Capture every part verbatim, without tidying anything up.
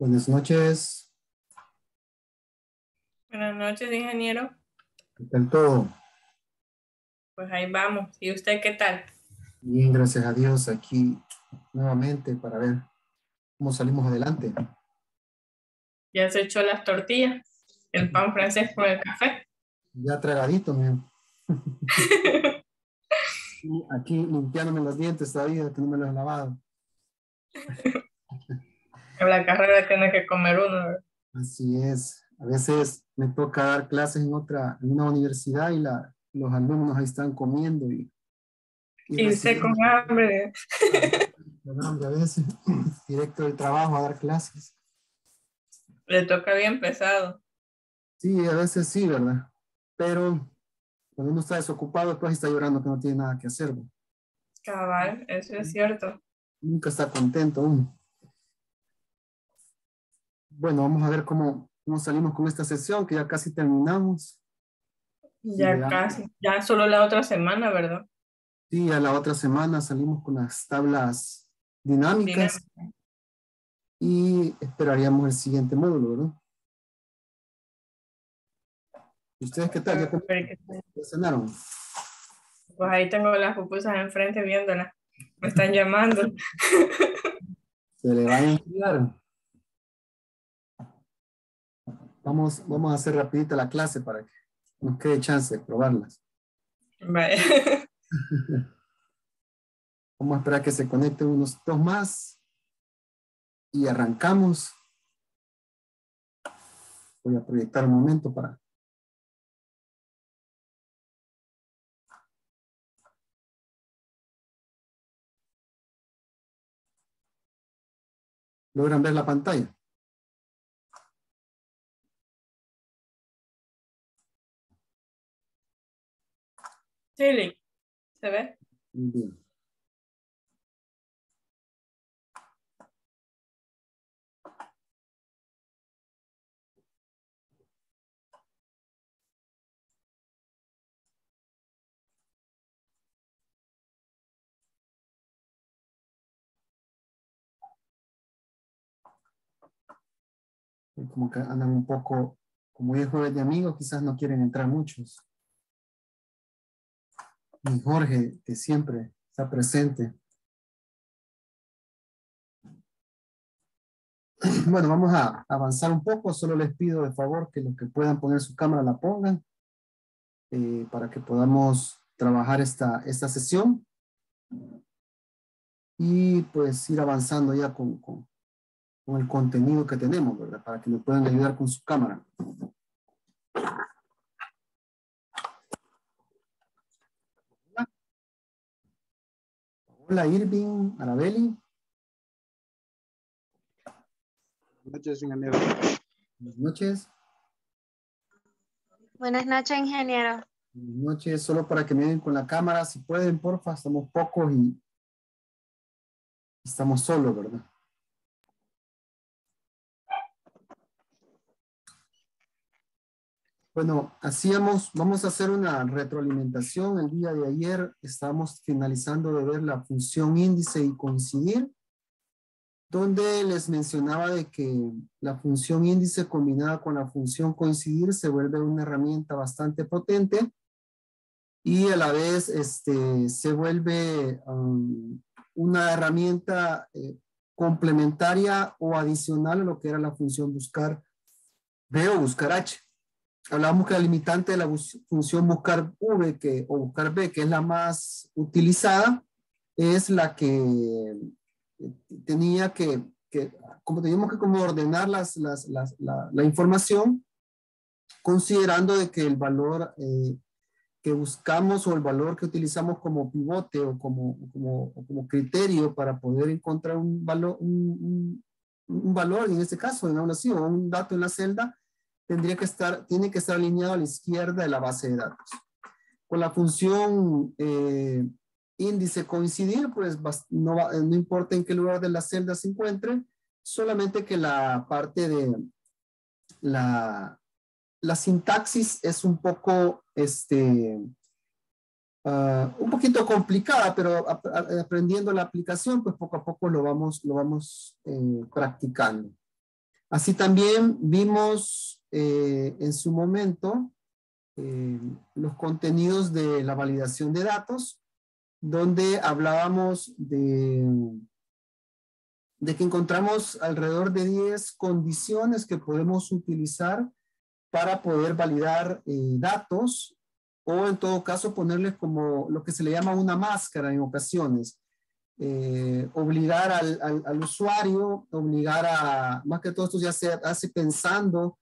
Buenas noches. Buenas noches, ingeniero. ¿Qué tal todo? Pues ahí vamos. ¿Y usted qué tal? Bien, gracias a Dios. Aquí nuevamente para ver cómo salimos adelante. Ya se echó las tortillas, el pan francés con el café. Ya tragadito, miren. Aquí limpiándome los dientes todavía, que no me los he lavado. En la carrera tiene que comer uno. Así es. A veces me toca dar clases en otra, en una universidad y la, los alumnos ahí están comiendo. Y, y, y se con hambre. Con hambre a veces, directo del trabajo a dar clases. Le toca bien pesado. Sí, a veces sí, ¿verdad? Pero cuando uno está desocupado, pues está llorando que no tiene nada que hacer. ¿Verdad? Cabal, eso es cierto. Nunca está contento uno. Bueno, vamos a ver cómo, cómo salimos con esta sesión, que ya casi terminamos. Ya, ya casi, ya solo la otra semana, ¿verdad? Sí, a la otra semana salimos con las tablas dinámicas. Dinámica. Y esperaríamos el siguiente módulo, ¿verdad? ¿Ustedes qué tal? ¿Ya cenaron? Pues ahí tengo las pupusas enfrente viéndolas. Me están llamando. Se le van a enfriar. Vamos, vamos a hacer rapidita la clase para que nos quede chance de probarlas. Vale. Vamos a esperar que se conecten unos dos más. Y arrancamos. Voy a proyectar un momento para... ¿Logran ver la pantalla? Sí, ¿se ve? Bien. Como que andan un poco, como hoy es jueves de amigos, quizás no quieren entrar muchos. Y Jorge, que siempre está presente. Bueno, vamos a avanzar un poco. Solo les pido de favor que los que puedan poner su cámara la pongan eh, para que podamos trabajar esta, esta sesión. Y pues ir avanzando ya con... con con el contenido que tenemos, ¿verdad? Para que nos puedan ayudar con su cámara. Hola, Irving, Arabeli. Buenas noches, ingeniero. Buenas noches. Buenas noches, ingeniero. Buenas noches, solo para que me den con la cámara, si pueden, porfa, estamos pocos y estamos solos, ¿verdad? Bueno, hacíamos, vamos a hacer una retroalimentación. El día de ayer estábamos finalizando de ver la función índice y coincidir, donde les mencionaba de que la función índice combinada con la función coincidir se vuelve una herramienta bastante potente y a la vez este, se vuelve um, una herramienta eh, complementaria o adicional a lo que era la función buscar B o buscar H. Hablábamos que la limitante de la función buscar V que, o buscar B, que es la más utilizada, es la que tenía que, que como teníamos que como ordenar las, las, las, la, la información, considerando de que el valor eh, que buscamos o el valor que utilizamos como pivote o como, como, como criterio para poder encontrar un valor, un, un, un valor, en este caso, en aún así, o un dato en la celda, tendría que estar, tiene que estar alineado a la izquierda de la base de datos. Con la función eh, índice coincidir, pues no, va, no importa en qué lugar de la celda se encuentre, solamente que la parte de la, la sintaxis es un poco, este, uh, un poquito complicada, pero ap aprendiendo la aplicación, pues poco a poco lo vamos, lo vamos eh, practicando. Así también vimos eh, en su momento eh, los contenidos de la validación de datos, donde hablábamos de, de que encontramos alrededor de diez condiciones que podemos utilizar para poder validar eh, datos, o en todo caso ponerles como lo que se le llama una máscara en ocasiones. Eh, obligar al, al, al usuario, obligar a, más que todo esto ya se hace pensando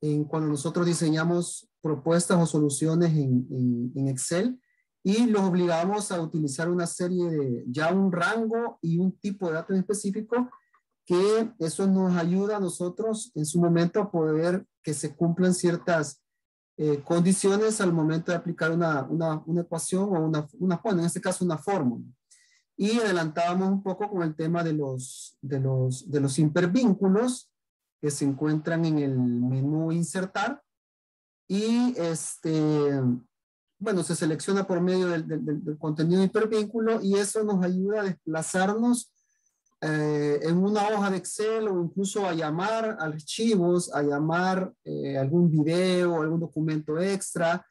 en cuando nosotros diseñamos propuestas o soluciones en, en, en Excel, y los obligamos a utilizar una serie de, ya un rango y un tipo de datos específico, que eso nos ayuda a nosotros en su momento a poder que se cumplan ciertas eh, condiciones al momento de aplicar una, una, una ecuación o una, una, bueno, en este caso una fórmula. Y adelantábamos un poco con el tema de los, de los, de los hipervínculos que se encuentran en el menú insertar. Y este, bueno, se selecciona por medio del, del, del contenido de hipervínculo, y eso nos ayuda a desplazarnos eh, en una hoja de Excel, o incluso a llamar archivos, a llamar eh, algún video, algún documento extra,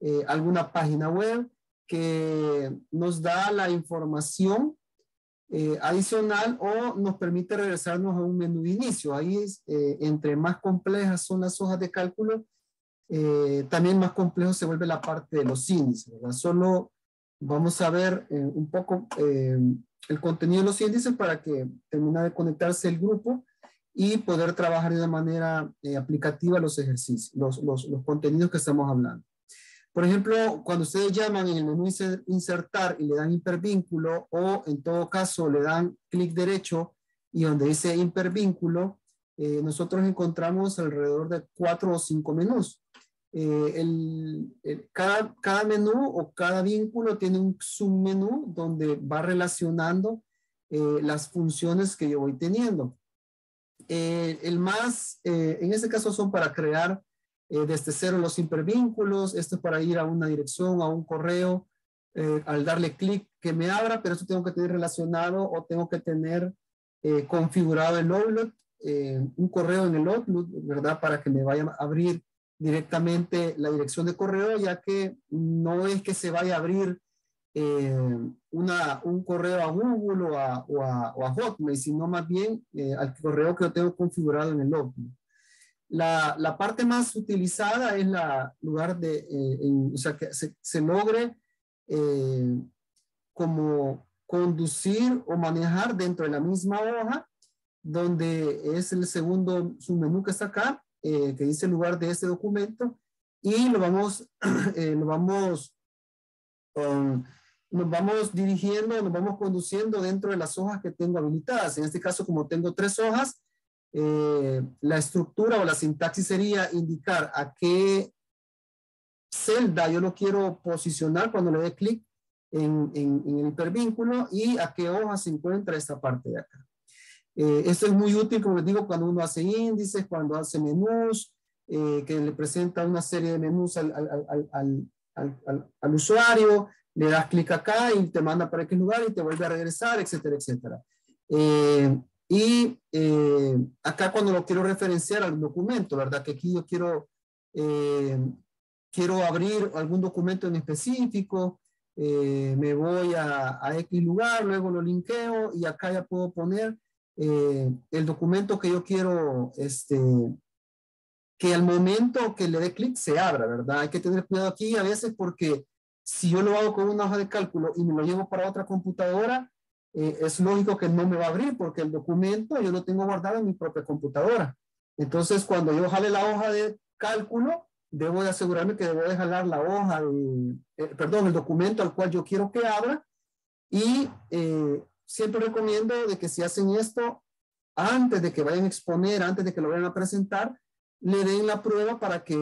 eh, alguna página web, que nos da la información eh, adicional, o nos permite regresarnos a un menú de inicio. Ahí eh, entre más complejas son las hojas de cálculo, eh, también más complejo se vuelve la parte de los índices, ¿verdad? Solo vamos a ver eh, un poco eh, el contenido de los índices para que termine de conectarse el grupo y poder trabajar de una manera eh, aplicativa los ejercicios, los, los, los contenidos que estamos hablando. Por ejemplo, cuando ustedes llaman en el menú insertar y le dan hipervínculo, o en todo caso le dan clic derecho y donde dice hipervínculo, eh, nosotros encontramos alrededor de cuatro o cinco menús. Eh, el, el, cada, cada menú o cada vínculo tiene un submenú donde va relacionando eh, las funciones que yo voy teniendo. Eh, el más, eh, en este caso son para crear Eh, desde cero los hipervínculos, esto es para ir a una dirección, a un correo, eh, al darle clic que me abra, pero esto tengo que tener relacionado, o tengo que tener eh, configurado el Outlook, eh, un correo en el Outlook, ¿verdad? Para que me vaya a abrir directamente la dirección de correo, ya que no es que se vaya a abrir eh, una, un correo a Google o a, o a, o a Hotmail, sino más bien eh, al correo que yo tengo configurado en el Outlook. La, la parte más utilizada es la lugar de, eh, en, o sea, que se, se logre eh, como conducir o manejar dentro de la misma hoja, donde es el segundo submenú que está acá, eh, que dice lugar de este documento, y lo vamos, eh, lo vamos, um, nos vamos dirigiendo, nos vamos conduciendo dentro de las hojas que tengo habilitadas. En este caso, como tengo tres hojas, Eh, la estructura o la sintaxis sería indicar a qué celda yo lo quiero posicionar cuando le dé clic en, en, en el hipervínculo, y a qué hoja se encuentra esta parte de acá. Eh, esto es muy útil, como les digo, cuando uno hace índices, cuando hace menús, eh, que le presenta una serie de menús al, al, al, al, al, al, al usuario, le das clic acá y te manda para aquel lugar y te vuelve a regresar, etcétera, etcétera. Eh, Y eh, acá cuando lo quiero referenciar al documento, ¿verdad? Que aquí yo quiero, eh, quiero abrir algún documento en específico, eh, me voy a, a X lugar, luego lo linkeo y acá ya puedo poner eh, el documento que yo quiero, este, que al momento que le dé clic se abra, ¿verdad? Hay que tener cuidado aquí a veces, porque si yo lo hago con una hoja de cálculo y me lo llevo para otra computadora, Eh, es lógico que no me va a abrir, porque el documento yo lo tengo guardado en mi propia computadora. Entonces, cuando yo jale la hoja de cálculo, debo de asegurarme que debo de jalar la hoja, de, eh, perdón, el documento al cual yo quiero que abra. Y eh, siempre recomiendo de que si hacen esto, antes de que vayan a exponer, antes de que lo vayan a presentar, le den la prueba para que,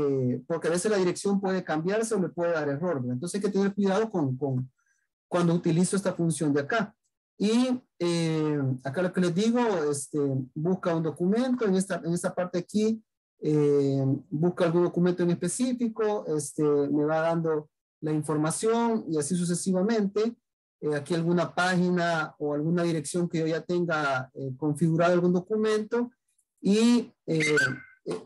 porque a veces la dirección puede cambiarse o le puede dar error, ¿verdad? Entonces hay que tener cuidado con, con cuando utilizo esta función de acá. Y eh, acá lo que les digo, este, busca un documento, en esta, en esta parte aquí, eh, busca algún documento en específico, este, me va dando la información y así sucesivamente. Eh, aquí alguna página o alguna dirección que yo ya tenga eh, configurado algún documento, Y eh,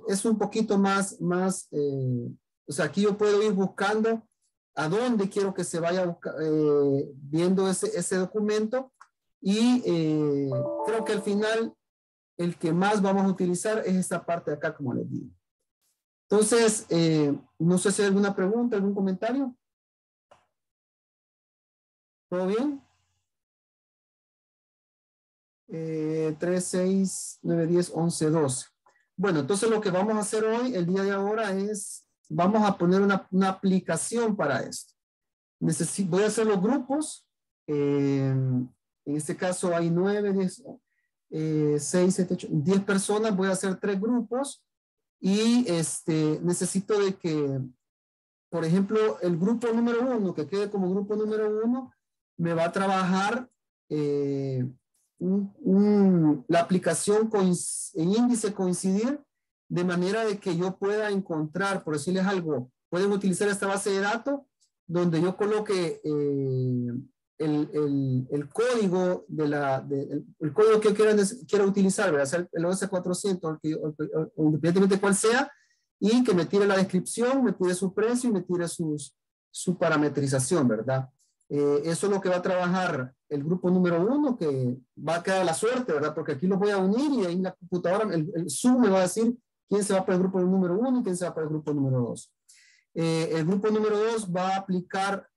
es un poquito más, más eh, o sea, aquí yo puedo ir buscando a dónde quiero que se vaya busca, eh, viendo ese, ese documento. Y eh, creo que al final el que más vamos a utilizar es esta parte de acá, como les digo. Entonces, eh, no sé si hay alguna pregunta, algún comentario. ¿Todo bien? Eh, tres, seis, nueve, diez, once, doce. Bueno, entonces lo que vamos a hacer hoy, el día de ahora, es vamos a poner una, una aplicación para esto. Necesito, voy a hacer los grupos. Eh, en este caso hay nueve, diez, seis, siete, ocho, diez personas. Voy a hacer tres grupos. Y este, necesito de que, por ejemplo, el grupo número uno, que quede como grupo número uno, me va a trabajar eh, un, un, la aplicación en índice coincidir, de manera de que yo pueda encontrar, por decirles algo, pueden utilizar esta base de datos donde yo coloque eh, el, el, el código de la, de, el, el código que quiera, quiera utilizar, ¿verdad? El O S cuatrocientos, independientemente de cuál sea, y que me tire la descripción, me tire su precio y me tire sus, su parametrización, ¿verdad? Eh, eso es lo que va a trabajar el grupo número uno, que va a quedar la suerte, ¿verdad? Porque aquí los voy a unir y ahí en la computadora, el, el Zoom me va a decir quién se va para el grupo número uno y quién se va para el grupo número dos. Eh, el grupo número dos va a aplicar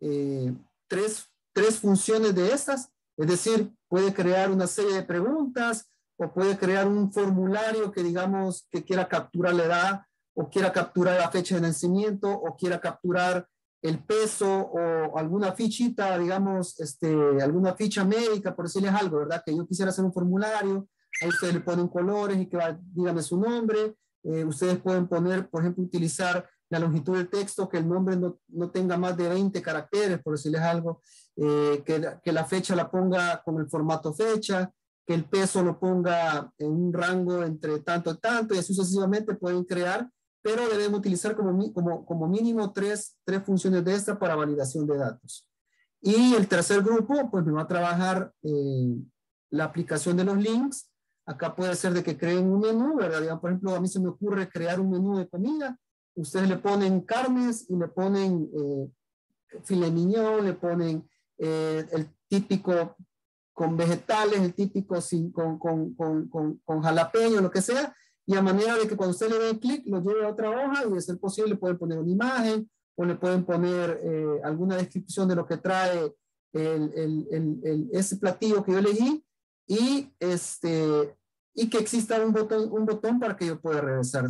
eh, tres, tres funciones de estas, es decir, puede crear una serie de preguntas o puede crear un formulario que digamos que quiera capturar la edad o quiera capturar la fecha de nacimiento o quiera capturar el peso o alguna fichita, digamos, este, alguna ficha médica, por decirles algo, ¿verdad? Que yo quisiera hacer un formulario, ahí ustedes le ponen colores y que va, dígame su nombre, eh, ustedes pueden poner, por ejemplo, utilizar la longitud del texto, que el nombre no, no tenga más de veinte caracteres, por decirles algo, eh, que, la, que la fecha la ponga con el formato fecha, que el peso lo ponga en un rango entre tanto y tanto, y así sucesivamente pueden crear. Pero debemos utilizar como, como, como mínimo tres, tres funciones de esta para validación de datos. Y el tercer grupo, pues me va a trabajar eh, la aplicación de los links. Acá puede ser de que creen un menú, ¿verdad? Digamos, por ejemplo, a mí se me ocurre crear un menú de comida. Ustedes le ponen carnes y le ponen eh, filet mignon, le ponen eh, el típico con vegetales, el típico sin, con, con, con, con, con jalapeño, lo que sea. Y a manera de que cuando usted le dé clic, lo lleve a otra hoja y de ser posible pueden poner una imagen o le pueden poner eh, alguna descripción de lo que trae el, el, el, el, ese platillo que yo elegí y, este, y que exista un botón, un botón para que yo pueda regresar.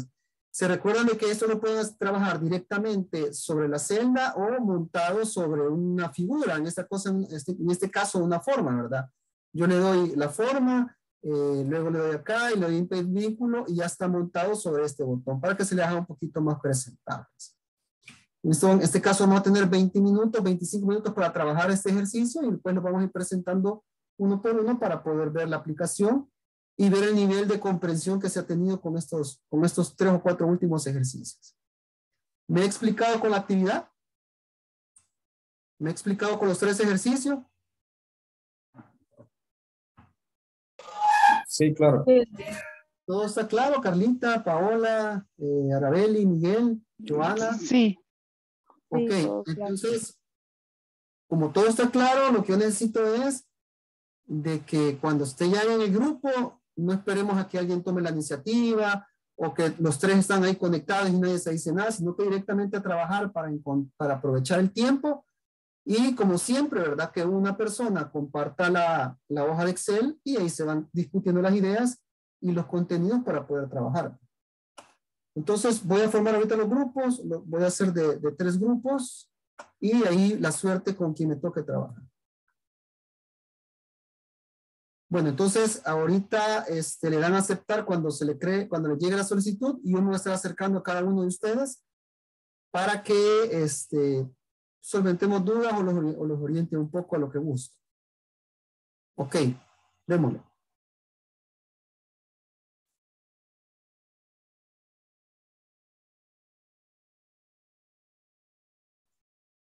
Se recuerdan de que esto lo pueden trabajar directamente sobre la celda o montado sobre una figura, en, esta cosa, en, este, en este caso una forma, ¿verdad? Yo le doy la forma. Eh, luego le doy acá y le doy imprimir vínculo y ya está montado sobre este botón para que se le haga un poquito más presentable. En este caso vamos a tener veinte minutos, veinticinco minutos para trabajar este ejercicio y después lo vamos a ir presentando uno por uno para poder ver la aplicación y ver el nivel de comprensión que se ha tenido con estos, con estos tres o cuatro últimos ejercicios. ¿Me he explicado con la actividad? ¿Me he explicado con los tres ejercicios? Sí, claro. ¿Todo está claro? Carlita, Paola, eh, Arabeli, Miguel, Joana. Sí. Ok, sí, entonces, claro. Como todo está claro, lo que yo necesito es de que cuando esté ya en el grupo, no esperemos a que alguien tome la iniciativa o que los tres están ahí conectados y nadie se dice nada, sino que directamente a trabajar para, para aprovechar el tiempo. Y como siempre, ¿verdad? Que una persona comparta la, la hoja de Excel y ahí se van discutiendo las ideas y los contenidos para poder trabajar. Entonces voy a formar ahorita los grupos, lo voy a hacer de, de tres grupos y ahí la suerte con quien me toque trabajar. Bueno, entonces ahorita este, le dan a aceptar cuando se le cree, cuando le llegue la solicitud y yo me voy a estar acercando a cada uno de ustedes para que este, solventemos dudas o los, o los oriente un poco a lo que busco. Ok, démosle.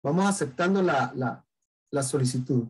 Vamos aceptando la, la, la solicitud.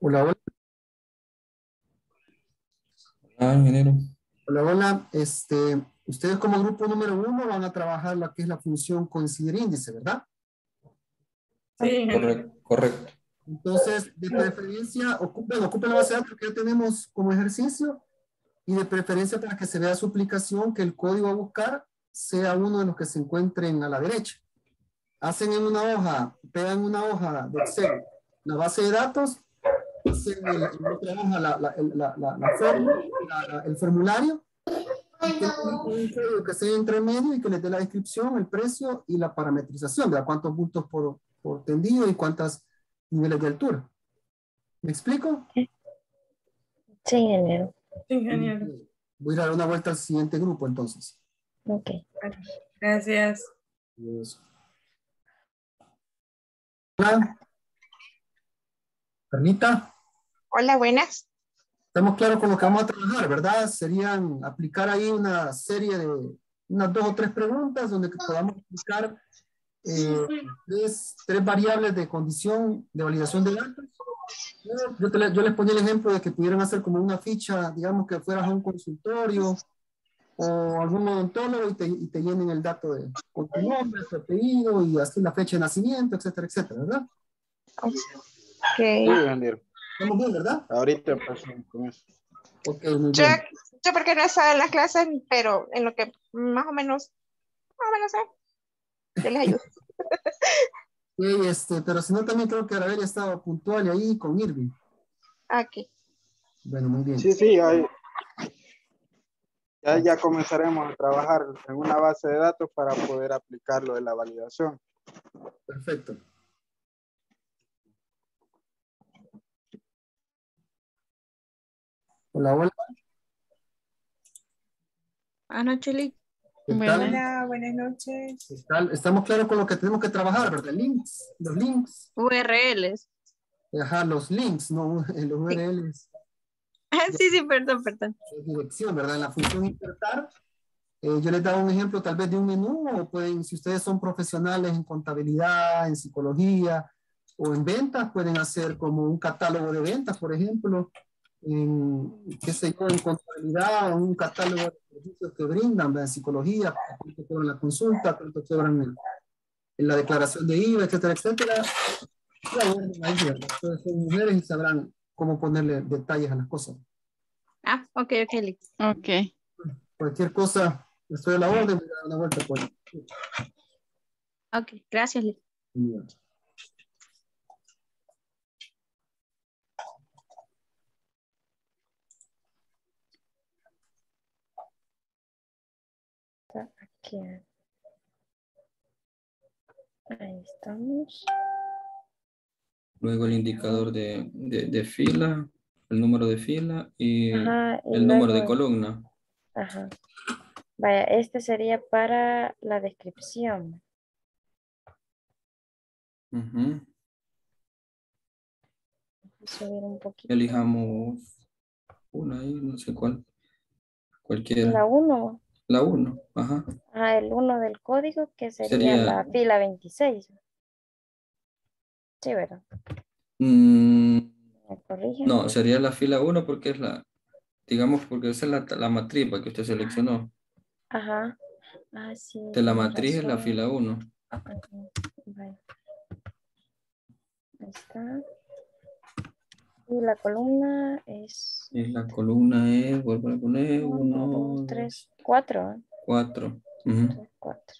Hola, hola. Hola, ingeniero. Hola, hola. Este, ustedes como grupo número uno van a trabajar la que es la función coincidir índice, ¿verdad? Sí, correcto. correcto. Entonces, de preferencia, ocupen, ocupen la base de datos que ya tenemos como ejercicio y de preferencia para que se vea su aplicación que el código a buscar sea uno de los que se encuentren a la derecha. Hacen en una hoja, pegan una hoja de Excel la base de datos, hacen en otra hoja la, la, la, la, la forma, la, la, el formulario, y que, un código que sea entre medio y que les dé la descripción, el precio y la parametrización, de cuántos puntos por, por tendido y cuántas niveles de altura. ¿Me explico? Sí, ingeniero. Sí, ingeniero. Voy a dar una vuelta al siguiente grupo entonces. Ok. Gracias. Adiós. Hola. Carnita. Hola, buenas. Estamos claros con lo que vamos a trabajar, ¿verdad? Serían aplicar ahí una serie de unas dos o tres preguntas donde podamos aplicar Eh, tres, tres variables de condición de validación de datos. Yo, te, yo les ponía el ejemplo de que pudieran hacer como una ficha, digamos que fueras a un consultorio o algún odontólogo y te, y te llenen el dato de, con tu nombre, tu apellido y así la fecha de nacimiento, etcétera, etcétera, ¿verdad? Ok. Estamos bien, ¿verdad? Ahorita empezamos con eso. Okay, muy yo, bien. Yo porque no estaba en las clases, pero en lo que más o menos, más o menos sé. Yo les ayudo. Sí, este, pero si no, también creo que Arabel estaba puntual y ahí con Irving. Aquí. Bueno, muy bien. Sí, sí, ahí. Ya, ya comenzaremos a trabajar en una base de datos para poder aplicar lo de la validación. Perfecto. Hola, hola. Ana Chuli. Hola, buenas noches. Están, estamos claros con lo que tenemos que trabajar, ¿verdad? Links, los links. U R Ls. Ajá, los links, no, los U R Ls. Ah, sí, sí, perdón, perdón. Dirección, ¿verdad? En la función insertar, eh, yo les daba un ejemplo tal vez de un menú, o pueden, si ustedes son profesionales en contabilidad, en psicología, o en ventas, pueden hacer como un catálogo de ventas, por ejemplo, en, qué sé yo, en contabilidad, un catálogo de servicios que brindan, en psicología, cuánto cobran la consulta, cuánto cobran en, en la declaración de I V A, etcétera, etcétera. Ustedes son mujeres y sabrán cómo ponerle detalles a las cosas. Ah, ok, ok, Liz. Ok. Cualquier cosa, estoy a la orden, voy a dar una vuelta por ahí. Ok, gracias, Liz. Bien. Ahí estamos. Luego el indicador de, de, de fila, el número de fila y, ajá, y el luego, número de columna. Ajá. Vaya, este sería para la descripción. Uh-huh. Subir un poquito. Elijamos una ahí, no sé cuál. Cualquiera. La uno. La uno, ajá. Ah, el uno del código que sería, sería... la fila veintiséis. Sí, ¿verdad? Mm, no, sería la fila uno porque es la, digamos, porque esa es la, la matriz que usted seleccionó. Ajá. Ah, sí. De la matriz es la fila uno. Ajá. Vale. Ahí está. Y la columna es... Y la columna es, vuelvo a poner, uno, dos, tres, cuatro. Cuatro. Uh-huh. Tres, cuatro.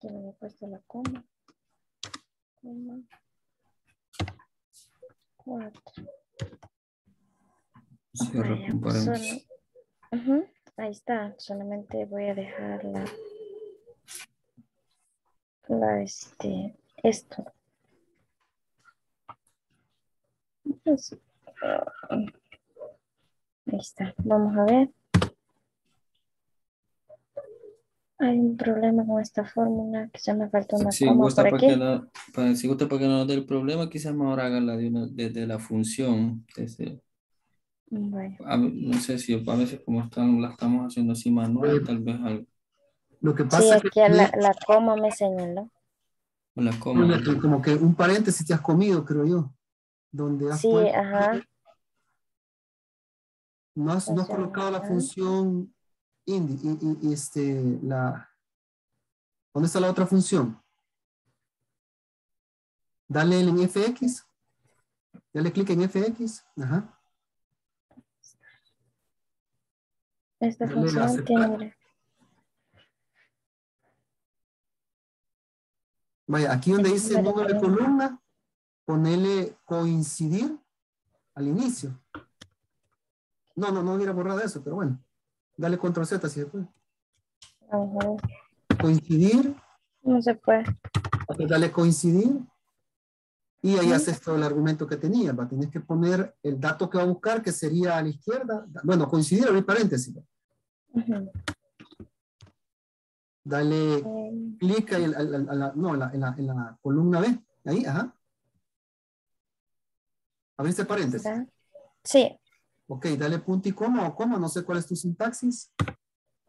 Yo le he puesto la coma. Coma. Cuatro. Cierra, vaya, pues solo... uh-huh. Ahí está, solamente voy a dejar la... la este... esto. Pues, ahí está. Vamos a ver. Hay un problema con esta fórmula que ya me faltó una sí, coma por aquí. La, para, si gusta para que no nos dé el problema, quizás mejor haga la de, una, de, de la función. Desde, bueno. a, no sé si a veces como están, la estamos haciendo así manual, tal vez algo. Lo que pasa sí, es que la, la coma me señaló. Una coma. Una, como que un paréntesis te has comido, creo yo. Donde has sí, puesto, ajá. No has, no has colocado la función indi, y, y, este, la, ¿dónde está la otra función? Dale en F X. Dale clic en F X. Ajá. Esta dale función tiene... Vaya, aquí donde dice el número de columna, ponele coincidir al inicio. No, no, no hubiera borrado eso, pero bueno. Dale control Z si se puede. Ajá. Coincidir. No se puede. Dale coincidir. Y ahí haces todo el argumento que tenía. Va, tienes que poner el dato que va a buscar, que sería a la izquierda. Bueno, coincidir, abrir paréntesis. Ajá. Dale eh. clic en, en, no, en, la, en, la, en la columna B. Ahí, ajá. ¿Abriste paréntesis? Sí. Ok, dale punto y coma o coma. No sé cuál es tu sintaxis.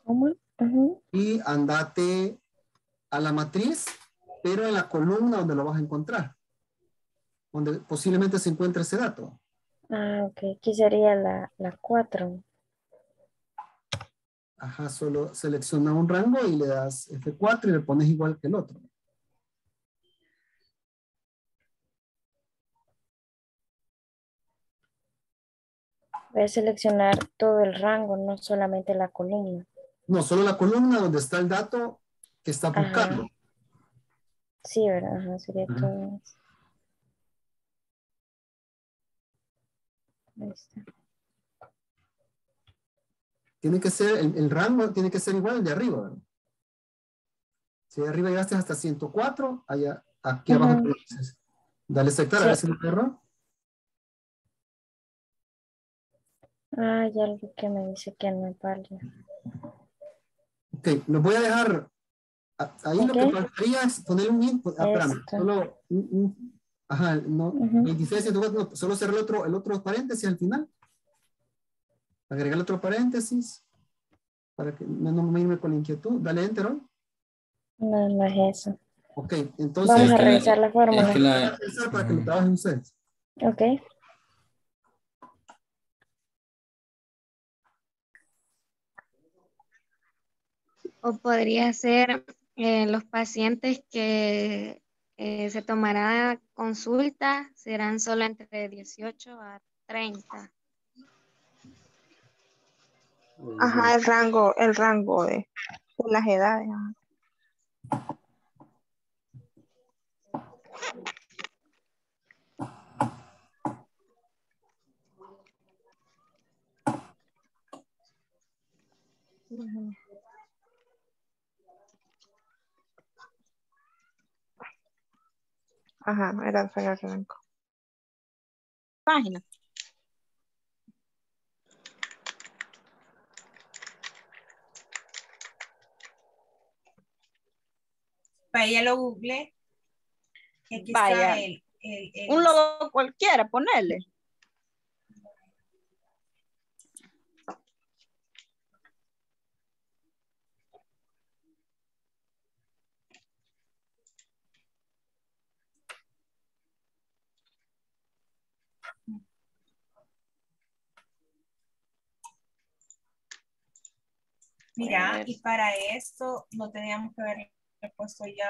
Coma. Uh-huh. Y andate a la matriz, pero en la columna donde lo vas a encontrar. Donde posiblemente se encuentre ese dato. Ah, ok. Aquí sería la cuatro. Ajá, solo selecciona un rango y le das F cuatro y le pones igual que el otro. Voy a seleccionar todo el rango, no solamente la columna. No, solo la columna donde está el dato que está buscando. Ajá. Sí, ¿verdad? Ajá, sería Ajá. todo. Ahí está. Tiene que ser, el, el rango tiene que ser igual al de arriba, ¿verdad? Si de arriba llegaste hasta ciento cuatro, allá, aquí uh-huh. abajo. Dale aceptar, sí. a ver si no te erró. Ah, ya algo que me dice que no vale. Ok, los voy a dejar. Ahí okay. lo que faltaría es poner un link. Ah, espérame, solo. Un, un, ajá, no. Uh-huh. veintiséis, ciento cuatro, solo cerrar el otro, el otro paréntesis al final. Agregar otro paréntesis para que no me irme con la inquietud. Dale enter. ¿O? No, no es eso. Ok, entonces. Vamos a revisar la fórmula. Es que la... Para que lo trabajen ustedes. Ok. O podría ser eh, los pacientes que eh, se tomará consulta serán solo entre dieciocho a treinta. Ajá, el rango, el rango de, de las edades. Ajá, era el rango. Página. Vaya, lo google. Aquí Vaya. Está el, el, el... Un logo cualquiera, ponele. Mira, y para esto no teníamos que ver... He puesto ya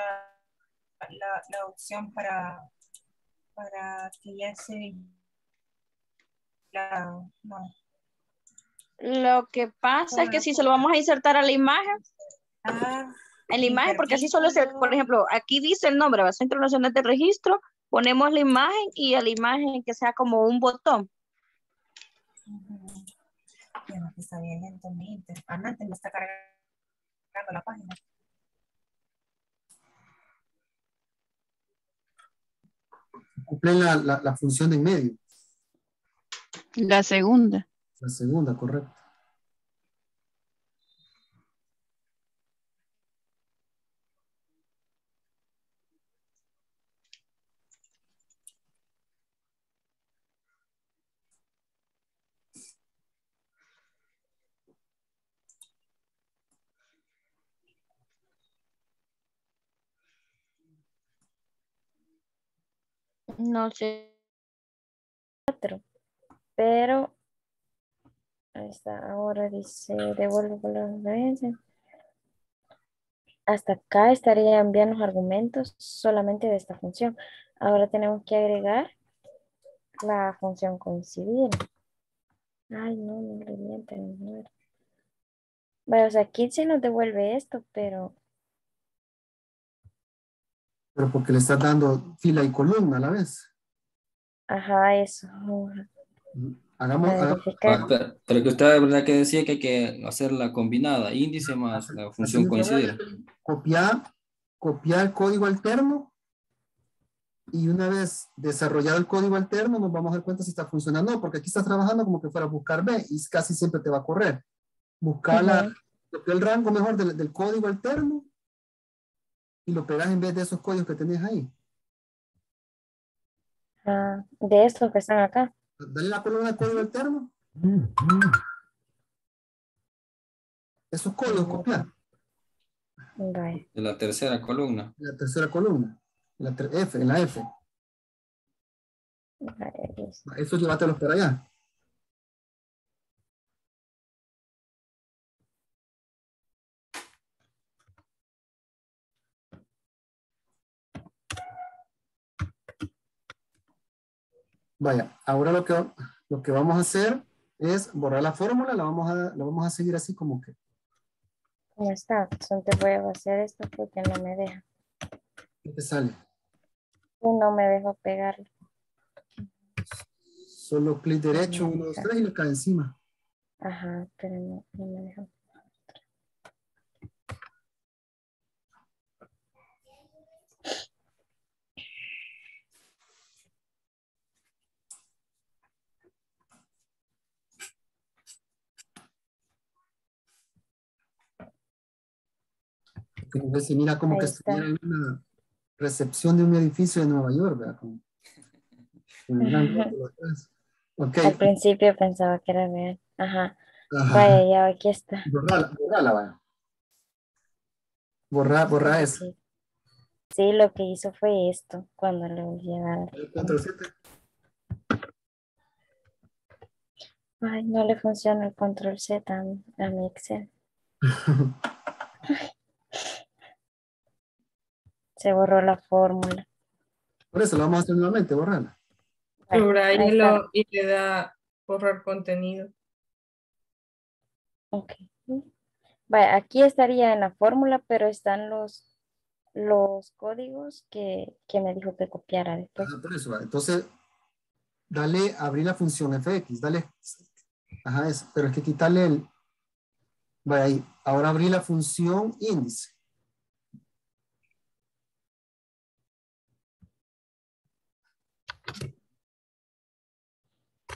la, la opción para, para que ya se la, no. Lo que pasa ah, es que si se lo vamos a insertar a la imagen ah, en la imagen, porque así solo se, por ejemplo, aquí dice el nombre, va Centro Nacional de Registro, ponemos la imagen y a la imagen que sea como un botón. Uh-huh. Bueno, está bien lento mi internet. Antes me está cargando la página. Cumple la, la, la función de en medio. La segunda. La segunda, correcto. No sé. Cuatro. Pero. Ahí está. Ahora dice. Devuelvo con las referencias. Hasta acá estaría enviando los argumentos solamente de esta función. Ahora tenemos que agregar la función coincidir. Ay, no, no le mienten. No. Bueno, o sea, aquí sí nos devuelve esto, pero... Pero porque le estás dando fila y columna a la vez. Ajá, eso. Hagamos... hagamos. Pero que usted de verdad que decía que hay que hacer la combinada, índice más la función coincidir. Copiar, copiar el código alterno y una vez desarrollado el código alterno nos vamos a dar cuenta si está funcionando o no, porque aquí estás trabajando como que fuera a buscar B y casi siempre te va a correr. Buscar la, uh-huh. el rango mejor del, del código alterno y lo pegas en vez de esos códigos que tenés ahí. Ah, de estos que están acá. Dale la columna al código alterno. Uh-huh. Esos códigos copiar. Right. En la tercera columna. En la tercera columna. En la ter- F, en la F. Right. Eso llévatelos para allá. Vaya, ahora lo que, lo que vamos a hacer es borrar la fórmula, la vamos a, la vamos a seguir así como que. Ya está, entonces voy a hacer esto porque no me deja. ¿Qué te sale? No me dejo pegarlo. Solo clic derecho, uno, dos, tres y le cae encima. Ajá, pero no, no me deja. Se mira como que estuviera en una recepción de un edificio de Nueva York, ¿verdad? Como, okay. Al principio pensaba que era real. Ajá. Ajá. Vaya, ya aquí está. Borrala, borrala, vaya. Borra, borra sí, eso. Sí. Sí, lo que hizo fue esto cuando le volví a dar. El control siete. Ay, no le funciona el control zeta a, a mi Excel. Se borró la fórmula. Por eso lo vamos a hacer nuevamente, borrarla. Borra y, lo, y le da borrar contenido. Ok. Vaya, aquí estaría en la fórmula, pero están los, los códigos que, que me dijo que copiara después. Ajá, por eso, vale. Entonces, dale, abrí la función F X, dale. Ajá, eso, pero es que quitarle el... Vaya, ahí. Ahora abrí la función índice.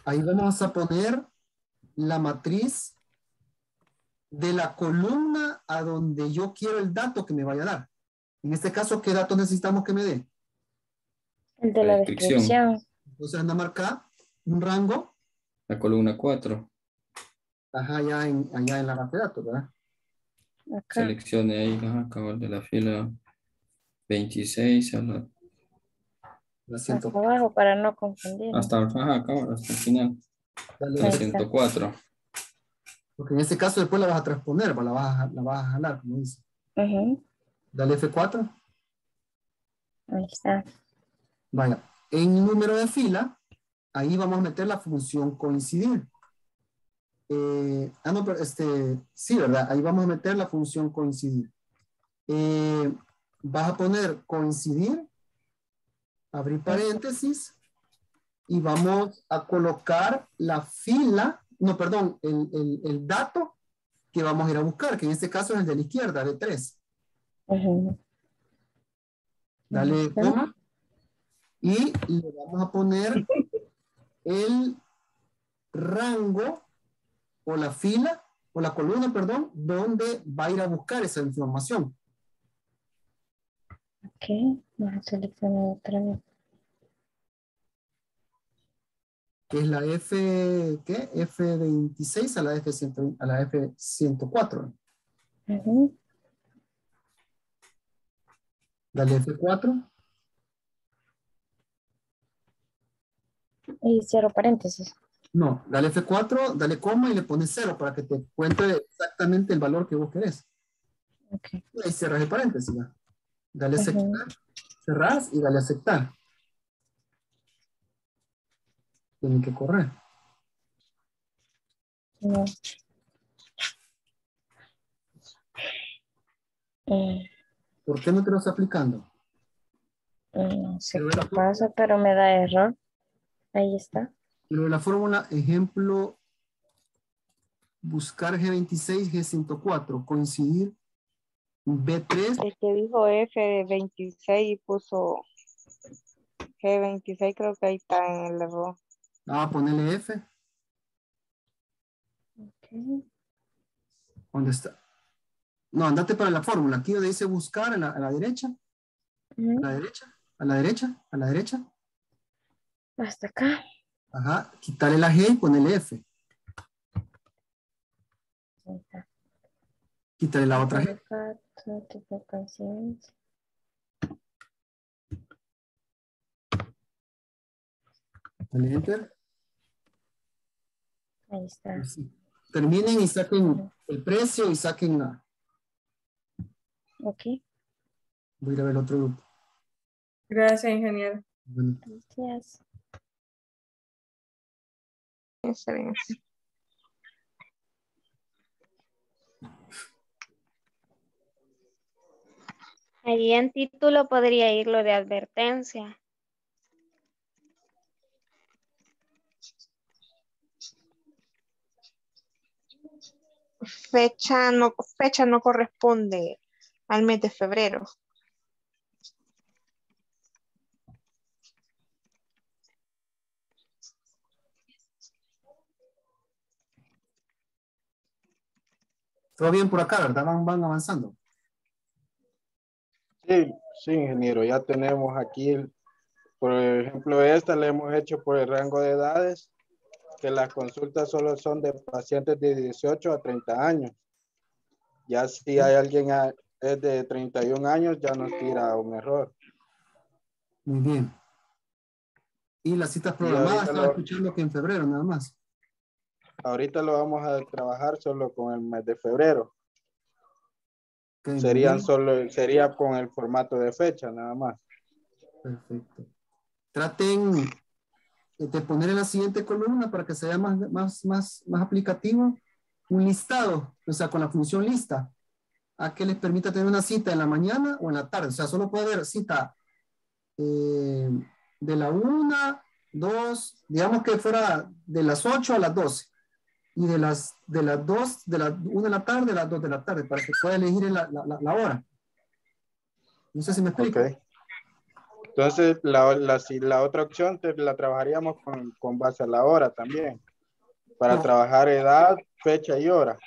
Ahí vamos a poner la matriz de la columna a donde yo quiero el dato que me vaya a dar. En este caso, ¿qué datos necesitamos que me dé? El de la descripción. Entonces anda a marcar un rango. La columna cuatro. Ajá, allá en, allá en la base de datos, ¿verdad? Acá. Seleccione ahí, acá de la fila veintiséis a la... Hasta abajo para no confundir. Hasta, ajá, acá, hasta el final. La ciento cuatro. Porque en este caso después la vas a transponer, la vas a, la vas a jalar, como dice. Uh-huh. Dale F cuatro. Ahí está. Vaya, en número de fila, ahí vamos a meter la función coincidir. Eh, ah, no, pero este, sí, ¿verdad? Ahí vamos a meter la función coincidir. Eh, vas a poner coincidir. Abrir paréntesis y vamos a colocar la fila, no, perdón, el, el, el dato que vamos a ir a buscar, que en este caso es el de la izquierda, de tres. Uh-huh. Dale coma y le vamos a poner el rango o la fila, o la columna, perdón, donde va a ir a buscar esa información. Ok, vamos a seleccionar otra vez. Es la F, ¿qué? F veintiséis a la F cien, a la F ciento cuatro. Uh-huh. Dale F cuatro. Y cierro paréntesis. No, dale F cuatro, dale coma y le pones cero para que te cuente exactamente el valor que vos querés. Ok. Y ahí cierras el paréntesis. ¿No? Dale uh-huh. aceptar, cerrás y dale aceptar. Tienen que correr. No. Eh. ¿Por qué no te lo está aplicando? No sé qué pasa, pero me da error. Ahí está. Pero de la fórmula, ejemplo, buscar G veintiséis, G ciento cuatro, coincidir, B tres. El que dijo F veintiséis y puso G veintiséis, creo que ahí está en el error. Ah, ponele F. Ok. ¿Dónde está? No, andate para la fórmula. Aquí donde dice buscar, a la, a la derecha. Uh-huh. A la derecha, a la derecha, a la derecha. Hasta acá. Ajá, quitarle la G y ponerle F. Quitarle la otra G. Dale enter. Ahí está. Así. Terminen y saquen el precio y saquen la. Ok. Voy a ir a ver otro grupo. Gracias, ingeniero. Bueno. Gracias. Excelente. Allí en título podría ir lo de advertencia. Fecha no, fecha no corresponde al mes de febrero. Todo bien por acá, ¿verdad? Van, van avanzando. Sí, sí, ingeniero. Ya tenemos aquí, el, por ejemplo, esta la hemos hecho por el rango de edades, que las consultas solo son de pacientes de dieciocho a treinta años. Ya si hay alguien a, es de treinta y un años, ya nos tira un error. Muy bien. Y las citas programadas, estaba lo... escuchando que en febrero nada más. Ahorita lo vamos a trabajar solo con el mes de febrero. Okay, Serían solo, sería con el formato de fecha, nada más. Perfecto. Traten de poner en la siguiente columna para que sea más, más, más, más aplicativo un listado, o sea, con la función lista, a que les permita tener una cita en la mañana o en la tarde. O sea, solo puede haber cita eh, de la una, dos, digamos que fuera de las ocho a las doce. Y de las, de las dos, de la una de la tarde, a las dos de la tarde, para que pueda elegir la, la, la hora. No sé si me explico. Okay. Entonces, la, la, si la otra opción te, la trabajaríamos con, con base a la hora también, para no. trabajar edad, fecha y hora.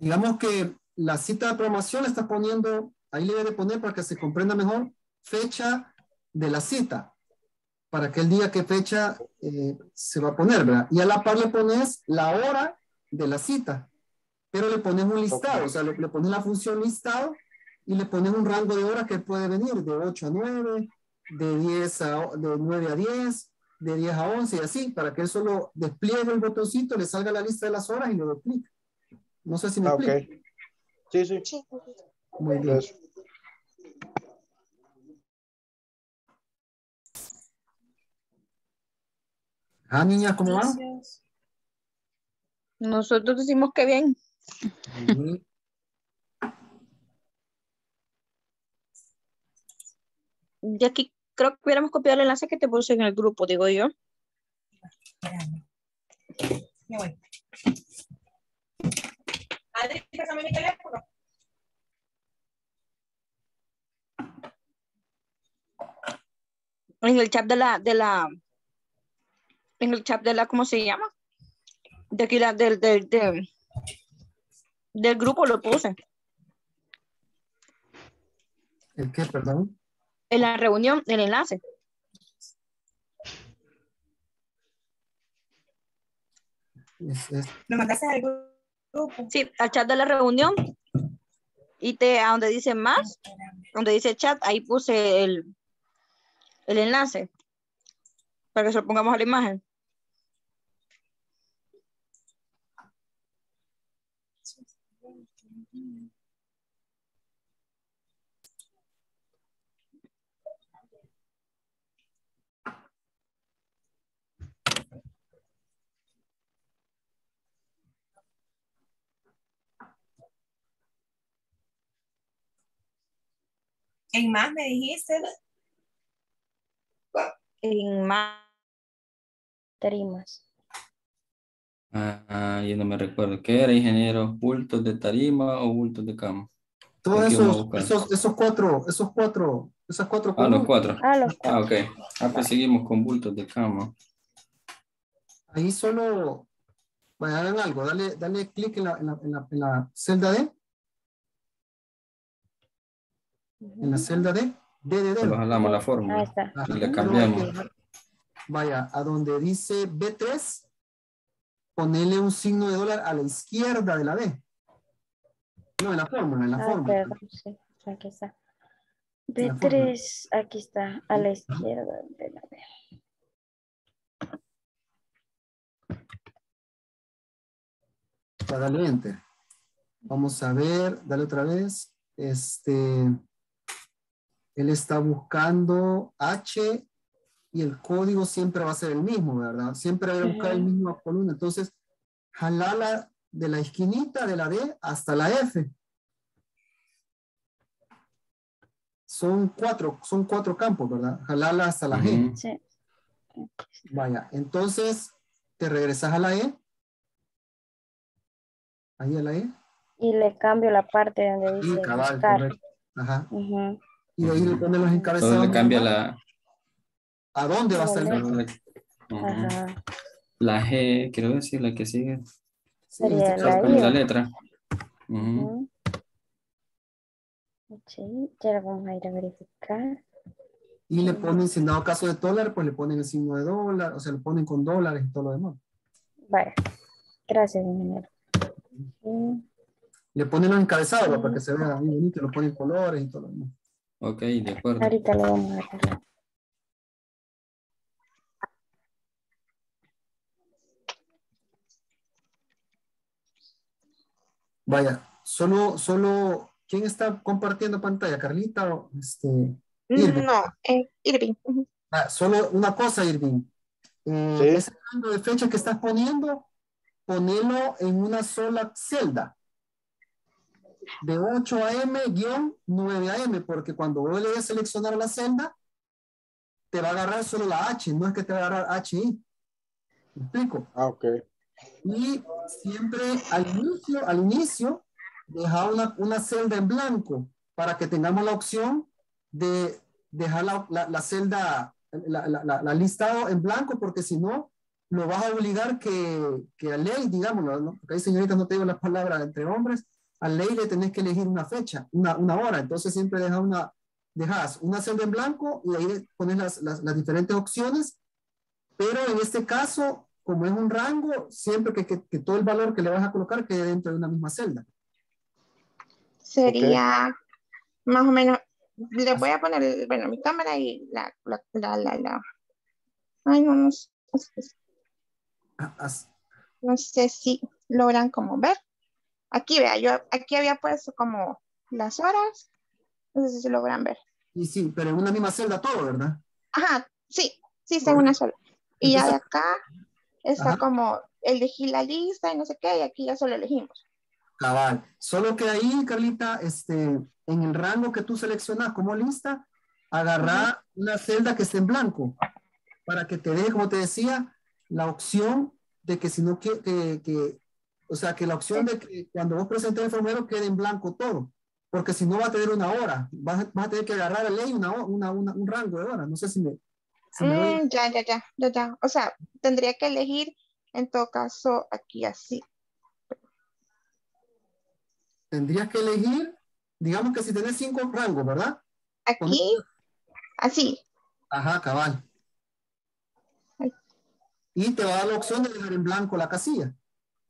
Digamos que la cita de programación la está poniendo, ahí le debe poner para que se comprenda mejor, fecha de la cita, para aquel día, qué fecha eh, se va a poner, ¿verdad? Y a la par le pones la hora de la cita, pero le pones un listado, okay. o sea, le, le pones la función listado y le pones un rango de horas que puede venir, de ocho a nueve, de, diez a, de nueve a diez, de diez a once y así, para que él solo despliegue el botoncito, le salga la lista de las horas y lo duplique. No sé si me okay. explico. Sí, sí, sí. Muy bien. Gracias. Ah, niñas, ¿cómo van? Nosotros decimos que bien. Uh-huh. Ya aquí creo que hubiéramos copiado el enlace que te puse en el grupo, digo yo. Espérame. Me voy. Adri, pásame mi teléfono. En el chat de la... De la... en el chat de la, ¿cómo se llama? De aquí, la, del, del, del, del grupo lo puse. ¿El qué, perdón? En la reunión, el enlace. Es, es. ¿Lo mandaste al grupo? Sí, al chat de la reunión. Y te, a donde dice más, donde dice chat, ahí puse el, el enlace. para que se lo pongamos a la imagen. ¿En más me dijiste? En más. Tarimas. Ah, ah, yo no me recuerdo. ¿Qué era, ingeniero? ¿Bultos de tarima o bultos de cama? Todos esos, esos, esos cuatro, esos cuatro, esas cuatro. Ah, los cuatro. Ah, los cuatro. Ah, ok. Ah, pues seguimos con bultos de cama. Ahí solo, vaya, hagan algo. Dale, dale clic en la, en, la, en, la, en la celda D. En la celda D. D, D, D. Solo jalamos la fórmula. Ahí está. Y la cambiamos. Vaya, a donde dice B tres, ponele un signo de dólar a la izquierda de la D. No, en la fórmula, en la ah, fórmula. Perdón, sí, aquí está. B tres, aquí está, a la izquierda de la D. Ya, dale enter. Vamos a ver, dale otra vez. Este, él está buscando H. Y el código siempre va a ser el mismo, ¿verdad? Siempre va a buscar el mismo columna. Entonces, jalala de la esquinita de la D hasta la F. Son cuatro, son cuatro campos, ¿verdad? Jalala hasta la G. Sí. Vaya, entonces, te regresas a la E. Ahí a la E. Y le cambio la parte donde dice cabal, correcto. Ajá. Uh-huh. Y de ahí le ponen los encabezados. Entonces le cambia la... ¿A dónde va a estar? Ajá. La G, quiero decir, la que sigue. Sería la, la letra. Uh-huh. Ok, ya la vamos a ir a verificar. Y le ponen, si en dado caso de dólar, pues le ponen el signo de dólar, o sea, le ponen con dólares y todo lo demás. Vale, gracias, ingeniero. Uh-huh. Le ponen los encabezados, uh-huh, para que se vea bien bonito, lo ponen colores y todo lo demás. Ok, de acuerdo. Ahorita lo vamos a ver. Vaya, solo, solo, ¿quién está compartiendo pantalla? ¿Carlita o este? Irving. No, eh, Irving. Uh-huh. Ah, solo una cosa, Irving. Eh, ¿Sí? Ese rango de fecha que estás poniendo, ponelo en una sola celda. De ocho a m guión nueve a m, porque cuando vos le des a seleccionar la celda, te va a agarrar solo la H, no es que te va a agarrar H I. ¿Me explico? Ah, ok. Y siempre al inicio, al inicio deja una, una celda en blanco para que tengamos la opción de dejar la, la, la celda, la, la, la, la listado en blanco, porque si no, lo vas a obligar que, que a ley, digámoslo, ¿no? Porque ahí, señoritas, no te digo las palabras entre hombres, a ley le tenés que elegir una fecha, una, una hora, entonces siempre deja una, dejas una celda en blanco y ahí pones las, las, las diferentes opciones, pero en este caso, como es un rango, siempre que, que, que todo el valor que le vas a colocar quede dentro de una misma celda. Sería, okay, más o menos, le voy a poner, bueno, mi cámara y la, la, la, la, la. Ay, no, no sé. No sé si logran como ver. Aquí, vea, yo aquí había puesto como las horas, no sé si logran ver. Y sí, pero en una misma celda todo, ¿verdad? Ajá, sí, sí, está en una sola. Y ya de acá... Está, ajá, como elegí la lista y no sé qué, y aquí ya solo elegimos. Cabal. Solo que ahí, Carlita, este, en el rango que tú seleccionas como lista, agarrá una celda que esté en blanco, para que te dé, como te decía, la opción de que si no, que, que, que o sea, que la opción, sí, de que cuando vos presentes el formulario quede en blanco todo, porque si no va a tener una hora, vas a, vas a tener que agarrar a ley una, una, una, un rango de horas, no sé si me... Mm, ya, ya, ya, ya, ya. O sea, tendría que elegir, en todo caso, aquí así. Tendrías que elegir, digamos que si tenés cinco rangos, ¿verdad? Aquí, ¿ponés? Así. Ajá, cabal. Ay. Y te va a dar la opción de dejar en blanco la casilla.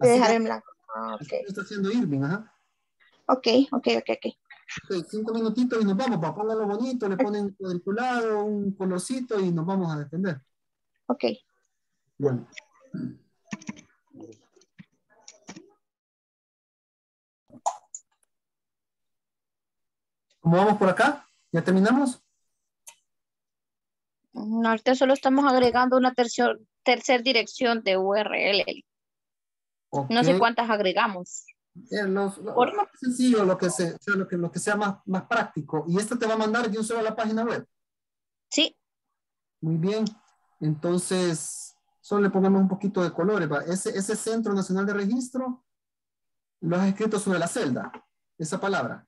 De dejar en blanco. Ah, ok. Eso está haciendo Irving, ajá. Ok, ok, ok, ok. Ok, cinco minutitos y nos vamos, para ponerlo bonito, le ponen cuadriculado, un colorcito y nos vamos a defender. Ok. Bueno. ¿Cómo vamos por acá? ¿Ya terminamos? No, ahorita solo estamos agregando una tercio, tercer dirección de U R L. Okay. No sé cuántas agregamos. Eh, los, lo, lo más sencillo, lo que, se, lo que, lo que sea más, más práctico. ¿Y esta te va a mandar de un solo a la página web? Sí. Muy bien. Entonces, solo le ponemos un poquito de colores. Ese, ese Centro Nacional de Registro, lo has escrito sobre la celda, esa palabra.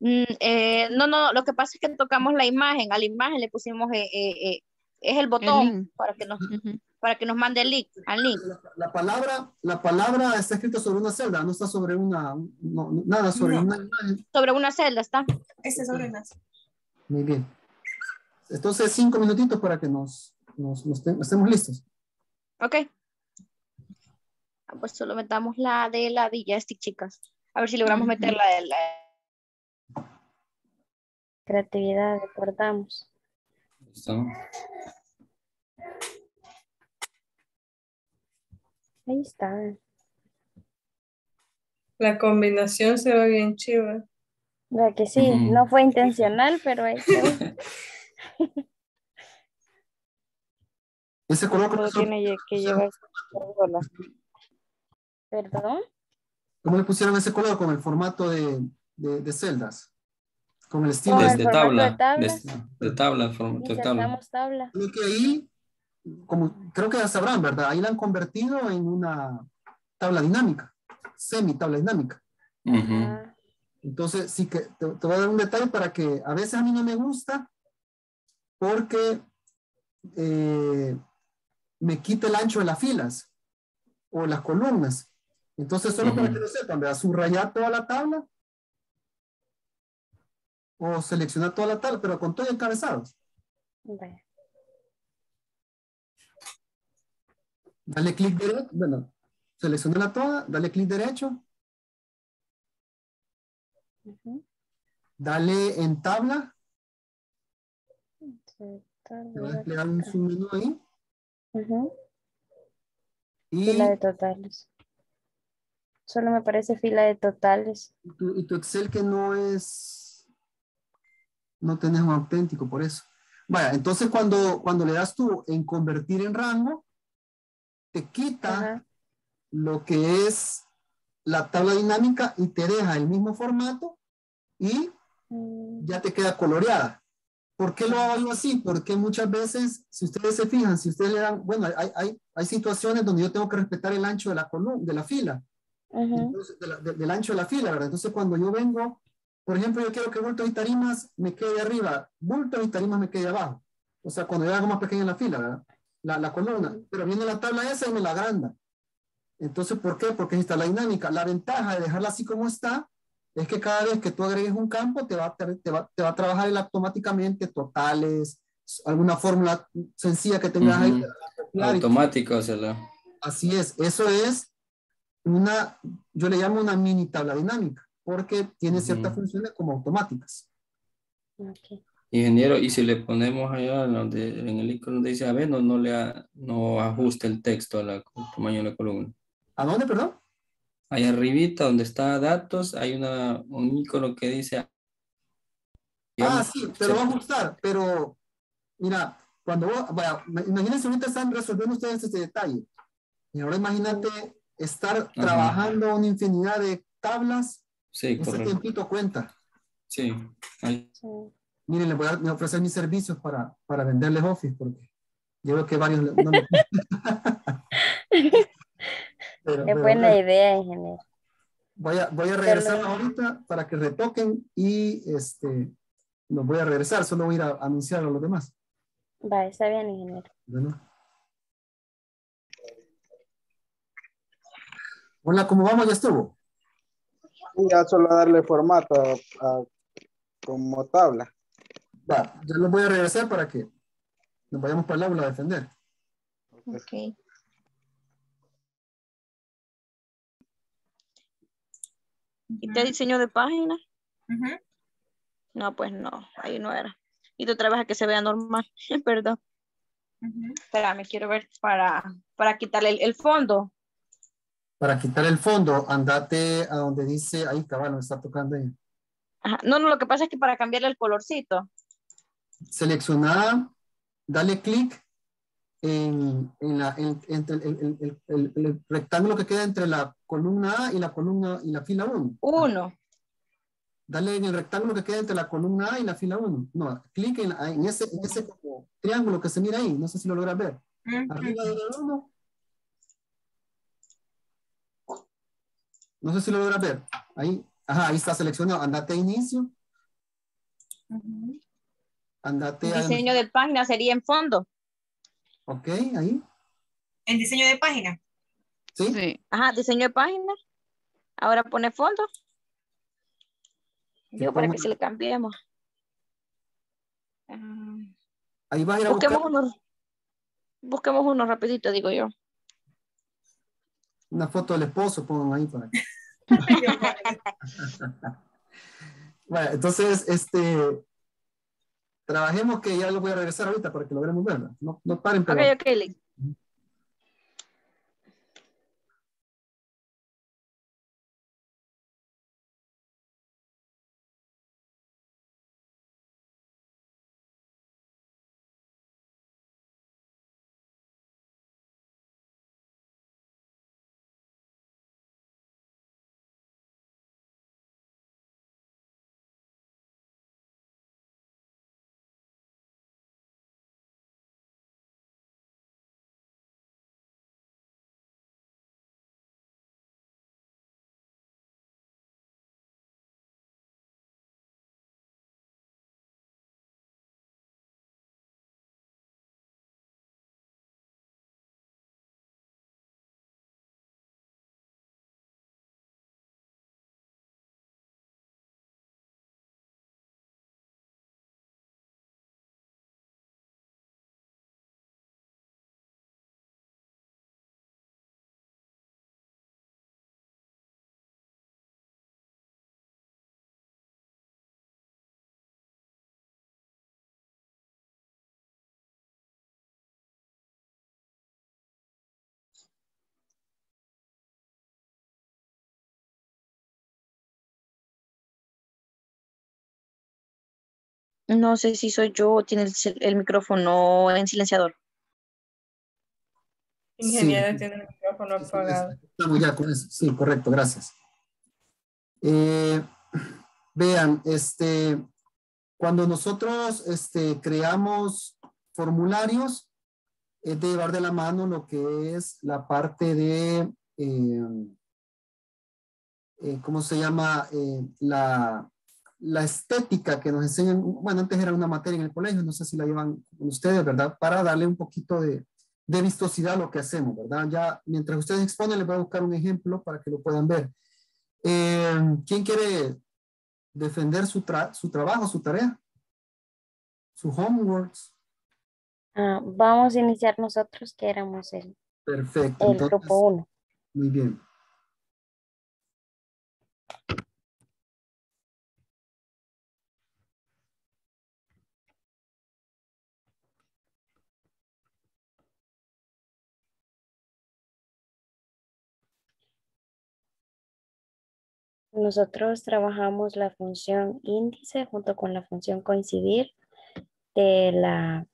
Mm, eh, no, no, lo que pasa es que tocamos la imagen. A la imagen le pusimos, eh, eh, eh, es el botón el para, que nos, uh-huh. para que nos mande el link. Al link. La, la, palabra, la palabra está escrita sobre una celda, no está sobre una, no, nada sobre no. una imagen. Sobre una celda está. Este sobre una celda. Muy bien. Entonces, cinco minutitos para que nos, nos, nos ten, estemos listos. Ok. Pues solo metamos la de la Villa Stick, chicas. A ver si logramos meter la de la... Creatividad, recordamos. ¿Listo? Ahí está. La combinación se ve bien chiva. La que sí, mm. no fue intencional, pero ahí está. Ese color creo que tiene que llevar. ¿Perdón? ¿Cómo le pusieron ese color con el formato de, de, de celdas? Con el estilo el de, tabla, de tabla. De, de tabla, de tabla. tabla. Creo que ahí, como creo que ya sabrán, ¿verdad? Ahí la han convertido en una tabla dinámica, semi tabla dinámica. Uh-huh. Entonces, sí que te, te voy a dar un detalle para que a veces a mí no me gusta porque eh, me quita el ancho de las filas o las columnas. Entonces, solo uh-huh. para que lo sepan, ¿verdad? Subrayar toda la tabla o seleccionar toda la tabla, pero con todo encabezados. Okay. Dale clic derecho, bueno, seleccionala toda, dale clic derecho. Uh-huh. Dale en tabla. Okay, tabla. Te vas a desplegar un submenú ahí. Uh-huh. Y fila de totales. Solo me aparece fila de totales. Y tu, y tu Excel que no es... No tenés un auténtico por eso. Vaya, entonces cuando, cuando le das tú en convertir en rango, te quita Ajá. lo que es la tabla dinámica y te deja el mismo formato y ya te queda coloreada. ¿Por qué lo hago así? Porque muchas veces, si ustedes se fijan, si ustedes le dan, bueno, hay, hay, hay situaciones donde yo tengo que respetar el ancho de la columna, de la fila. Entonces, de la, de, del ancho de la fila, ¿verdad? Entonces cuando yo vengo... Por ejemplo, yo quiero que bultos y tarimas me quede arriba. Bultos y tarimas me quede abajo. O sea, cuando yo hago más pequeña la fila, ¿verdad? La, la columna. Pero viene la tabla esa y me la agranda. Entonces, ¿por qué? Porque ahí está la dinámica. La ventaja de dejarla así como está es que cada vez que tú agregues un campo, te va a, te va, te va a trabajar él automáticamente totales, alguna fórmula sencilla que tengas uh-huh. ahí. La automático. Se la... Así es. Eso es una, yo le llamo una mini tabla dinámica, porque tiene ciertas uh-huh. funciones como automáticas. Okay. Ingeniero, y si le ponemos allá donde, en el icono donde dice, a ver, no, no, le a, no ajusta el texto al tamaño de la columna. ¿A dónde, perdón? Allá arribita, donde está datos, hay una, un icono que dice... Digamos, ah, sí, pero va a ajustar, pero mira, cuando vos, bueno, imagínense, ahorita están resolviendo ustedes este detalle, y ahora imagínate estar uh-huh. trabajando una infinidad de tablas. Sí, ese tiempito cuenta. Sí. Ahí. Miren, les voy a ofrecer mis servicios para, para venderles Office, porque yo creo que varios... No me... pero, Qué buena pero, idea, ingeniero. Voy a, voy a regresar pero... ahorita para que retoquen y este, los voy a regresar, solo voy a ir a anunciar a los demás. Va, está bien, ingeniero. Bueno. Hola, ¿cómo vamos? ¿Ya estuvo? Ya solo darle formato a, a, como tabla. Va, yo los voy a regresar para que nos vayamos para el aula a defender. Ok. ¿Y te diseño de página? Uh-huh. No, pues no, ahí no era. Y tú trabajas que se vea normal, perdón. Uh-huh. Espérame, quiero ver para, para quitarle el, el fondo. Para quitar el fondo, andate a donde dice, ahí cabal, me está tocando ahí. Ajá. No, no, lo que pasa es que para cambiarle el colorcito. Seleccionada, dale clic en, en, la, en entre el, el, el, el, el rectángulo que queda entre la columna A y la columna y la fila uno. uno. Dale en el rectángulo que queda entre la columna A y la fila uno. No, clic en, en ese, en ese como triángulo que se mira ahí. No sé si lo logras ver. Uh-huh. Arriba de la uno. No sé si lo logras ver. Ahí, ajá, ahí está seleccionado. Andate a inicio. Uh-huh. Andate el diseño a... de página sería en fondo. Ok, ahí. ¿El diseño de página? ¿Sí? Sí. Ajá, diseño de página. Ahora pone fondo. Digo para que se le cambiemos. Uh, ahí va a ir a busquemos buscar. Unos, busquemos unos rapidito, digo yo. Una foto del esposo, pongan ahí para que. Bueno, entonces, este... Trabajemos que ya lo voy a regresar ahorita para que logremos verla. No, no paren. Pero... Ok, ok, Lee. No sé si soy yo o tiene el, el micrófono en silenciador. Ingeniero, sí. Tiene el micrófono apagado. Estamos ya con eso. Sí, correcto, gracias. Eh, vean, este, cuando nosotros este, creamos formularios, es de llevar de la mano lo que es la parte de, eh, eh, ¿cómo se llama? Eh, la... la estética que nos enseñan, bueno, antes era una materia en el colegio, no sé si la llevan ustedes, ¿verdad? Para darle un poquito de, de vistosidad a lo que hacemos, ¿verdad? Ya, mientras ustedes exponen, les voy a buscar un ejemplo para que lo puedan ver. Eh, ¿Quién quiere defender su, tra su trabajo, su tarea? Su homeworks. Ah, vamos a iniciar nosotros, que éramos el, Perfecto. el Entonces, grupo uno. Muy bien. Nosotros trabajamos la función índice junto con la función coincidir de, la,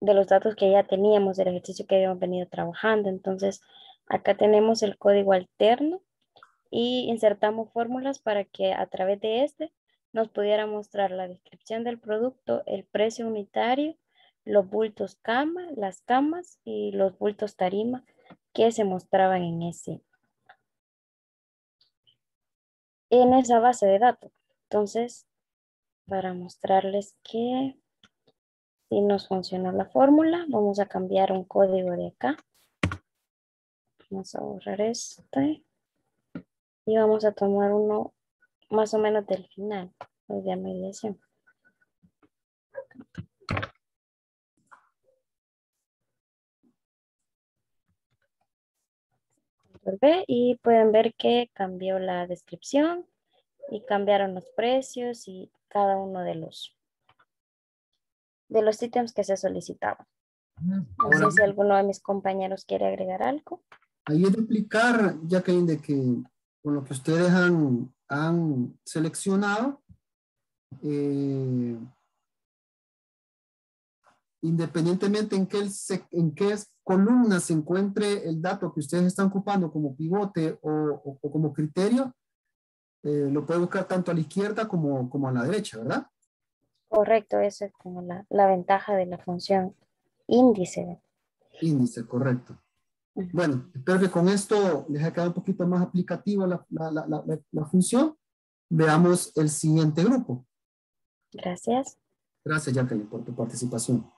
de los datos que ya teníamos, del ejercicio que habíamos venido trabajando. Entonces, acá tenemos el código alterno y insertamos fórmulas para que a través de este nos pudiera mostrar la descripción del producto, el precio unitario, los bultos cama, las camas y los bultos tarima que se mostraban en ese en esa base de datos. Entonces, para mostrarles que si nos funcionó la fórmula, vamos a cambiar un código de acá. Vamos a borrar este. Y vamos a tomar uno más o menos del final, el de mediación. Y pueden ver que cambió la descripción y cambiaron los precios y cada uno de los de los ítems que se solicitaban. No sé si alguno de mis compañeros quiere agregar algo. Ahí es duplicar, ya que, de que con lo que ustedes han, han seleccionado, eh, independientemente en qué, en qué columna se encuentre el dato que ustedes están ocupando como pivote o, o, o como criterio, eh, lo puede buscar tanto a la izquierda como, como a la derecha, ¿verdad? Correcto, esa es como la, la ventaja de la función índice. Índice, correcto. Uh-huh. Bueno, espero que con esto les ha quedado un poquito más aplicativa la, la, la, la, la función. Veamos el siguiente grupo. Gracias. Gracias, Jacqueline, por tu participación.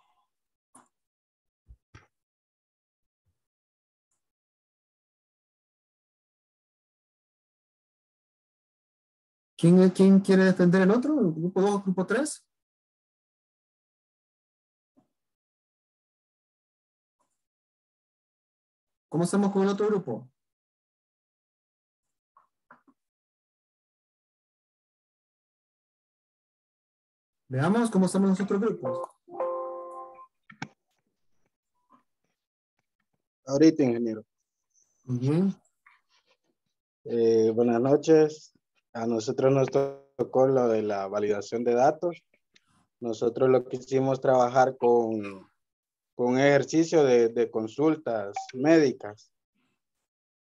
¿Quién, quién quiere defender el otro? ¿El grupo dos o grupo tres? ¿Cómo estamos con el otro grupo? Veamos cómo estamos los otros grupos. Ahorita, ingeniero. Muy bien. Eh, buenas noches. A nosotros nos tocó lo de la validación de datos. Nosotros lo que hicimos trabajar con, con ejercicio de, de consultas médicas.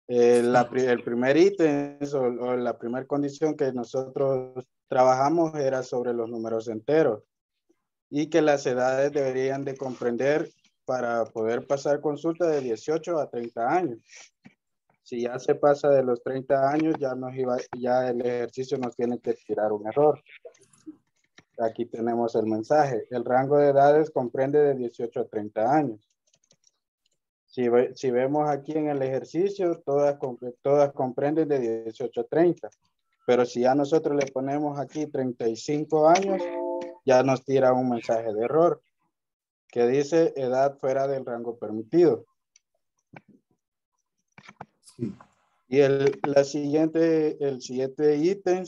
Eh, la, el primer ítem o, o la primera condición que nosotros trabajamos era sobre los números enteros y que las edades deberían de comprender para poder pasar consulta de dieciocho a treinta años. Si ya se pasa de los treinta años, ya, nos iba, ya el ejercicio nos tiene que tirar un error. Aquí tenemos el mensaje. El rango de edades comprende de dieciocho a treinta años. Si, si vemos aquí en el ejercicio, todas, todas comprenden de dieciocho a treinta. Pero si ya nosotros le ponemos aquí treinta y cinco años, ya nos tira un mensaje de error que dice edad fuera del rango permitido. Y el, la siguiente, el siguiente ítem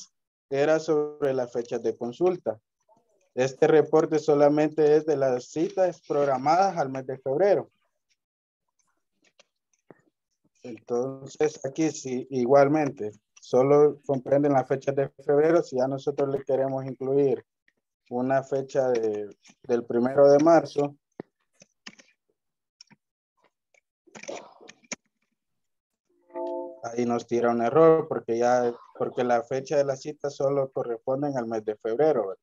era sobre las fechas de consulta. Este reporte solamente es de las citas programadas al mes de febrero. Entonces aquí sí, igualmente, solo comprenden las fechas de febrero. Si ya nosotros le queremos incluir una fecha de, del primero de marzo, ahí nos tira un error porque ya porque la fecha de la cita solo corresponde al mes de febrero.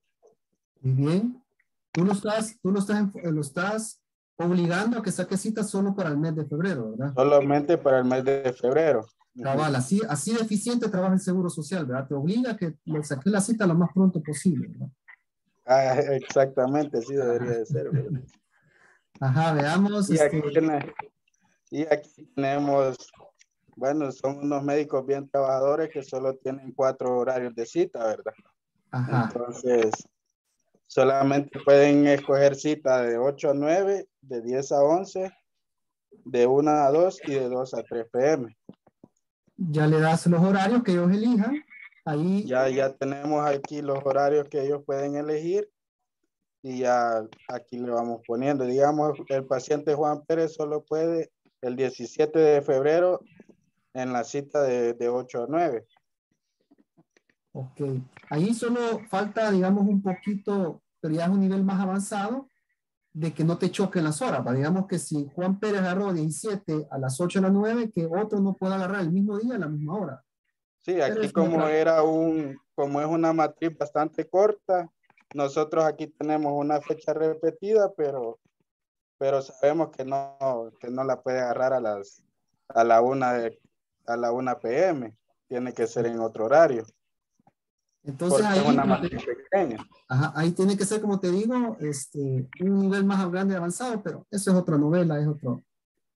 Muy bien. Tú lo estás, tú lo estás, lo estás obligando a que saque cita solo para el mes de febrero, ¿verdad? Solamente para el mes de febrero. Cabal, así, así de eficiente trabaja el Seguro Social, ¿verdad? Te obliga a que le saque la cita lo más pronto posible, ¿verdad? Ah, exactamente, sí debería de ser, ¿verdad? Ajá, veamos. Y, este... aquí tenemos, y aquí tenemos... Bueno, son unos médicos bien trabajadores que solo tienen cuatro horarios de cita, ¿verdad? Ajá. Entonces, solamente pueden escoger cita de ocho a nueve, de diez a once, de una a dos y de dos a tres p m Ya le das los horarios que ellos elijan. Ahí... Ya, ya tenemos aquí los horarios que ellos pueden elegir y ya aquí le vamos poniendo. Digamos, el paciente Juan Pérez solo puede el diecisiete de febrero en la cita de, de ocho a nueve. Ok. Ahí solo falta, digamos, un poquito, pero ya es un nivel más avanzado, de que no te choquen las horas. ¿Va? Digamos que si Juan Pérez agarró diecisiete a las ocho a las nueve, que otro no pueda agarrar el mismo día a la misma hora. Sí, aquí como, era un, como es una matriz bastante corta, nosotros aquí tenemos una fecha repetida, pero, pero sabemos que no, que no la puede agarrar a las a la una de a la una p m tiene que ser en otro horario. Entonces ahí, una te, pequeña. Ajá, ahí tiene que ser, como te digo, este, un nivel más grande avanzado, pero eso es otra novela, es otro,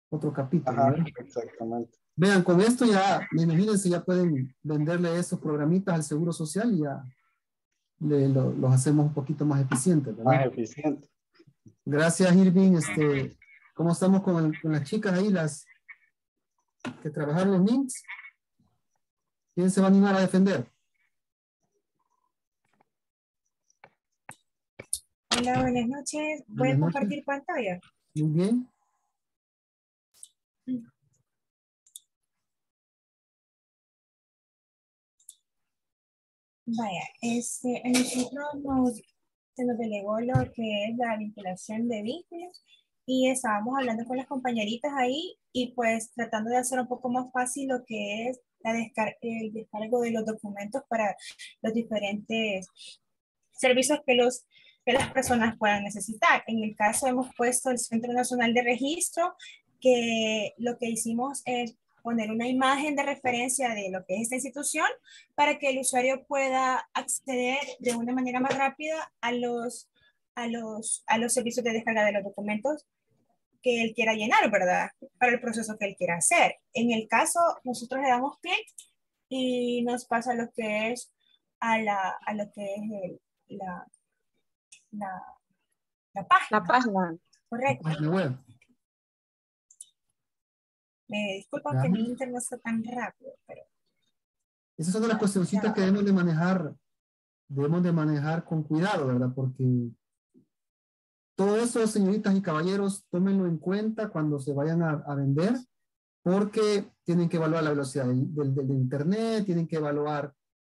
otro capítulo. Ajá, exactamente. Vean, con esto ya, imagínense, ya pueden venderle esos programitas al Seguro Social y ya le, lo, los hacemos un poquito más eficientes, ¿verdad? Más eficientes. Gracias, Irving. Este, ¿cómo estamos con, el, con las chicas ahí, las que trabajaron los links? ¿Quién se va a animar a defender? Hola, buenas noches. ¿Pueden compartir pantalla? Uh-huh. Vaya, este, a nosotros nos, se nos delegó lo que es la vinculación de vínculos y estábamos hablando con las compañeritas ahí y pues tratando de hacer un poco más fácil lo que es la descar- el descargo de los documentos para los diferentes servicios que los que las personas puedan necesitar. En el caso hemos puesto el Centro Nacional de Registro, que lo que hicimos es poner una imagen de referencia de lo que es esta institución para que el usuario pueda acceder de una manera más rápida a los, a los, a los servicios de descarga de los documentos que él quiera llenar, ¿verdad? Para el proceso que él quiera hacer. En el caso, nosotros le damos clic y nos pasa lo que es a, la, a lo que es el, la... La, la página. La página. Correcto. La página web. Me disculpo que mi internet está tan rápido, pero... Esas son las cuestioncitas que debemos de manejar, debemos de manejar con cuidado, ¿verdad? Porque todo eso, señoritas y caballeros, tómenlo en cuenta cuando se vayan a, a vender, porque tienen que evaluar la velocidad del, del, del internet, tienen que evaluar